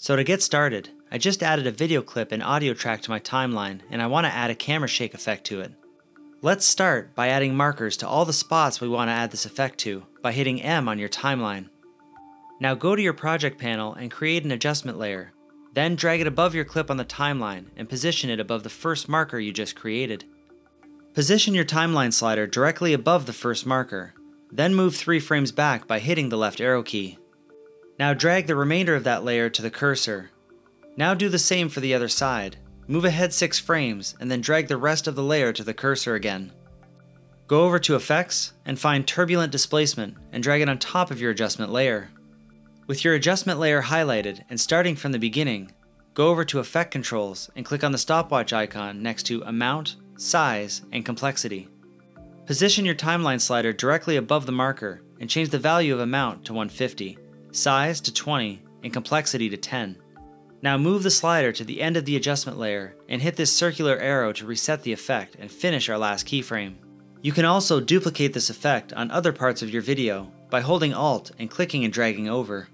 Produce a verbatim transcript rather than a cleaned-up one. So to get started, I just added a video clip and audio track to my timeline, and I want to add a camera shake effect to it. Let's start by adding markers to all the spots we want to add this effect to by hitting M on your timeline. Now go to your project panel and create an adjustment layer. Then drag it above your clip on the timeline and position it above the first marker you just created. Position your timeline slider directly above the first marker, then move three frames back by hitting the left arrow key. Now drag the remainder of that layer to the cursor. Now do the same for the other side. Move ahead six frames and then drag the rest of the layer to the cursor again. Go over to Effects and find Turbulent Displacement and drag it on top of your adjustment layer. With your adjustment layer highlighted and starting from the beginning, go over to Effect Controls and click on the stopwatch icon next to Amount, Size, and Complexity. Position your timeline slider directly above the marker and change the value of Amount to one hundred fifty, Size to twenty, and Complexity to ten. Now move the slider to the end of the adjustment layer and hit this circular arrow to reset the effect and finish our last keyframe. You can also duplicate this effect on other parts of your video by holding Alt and clicking and dragging over.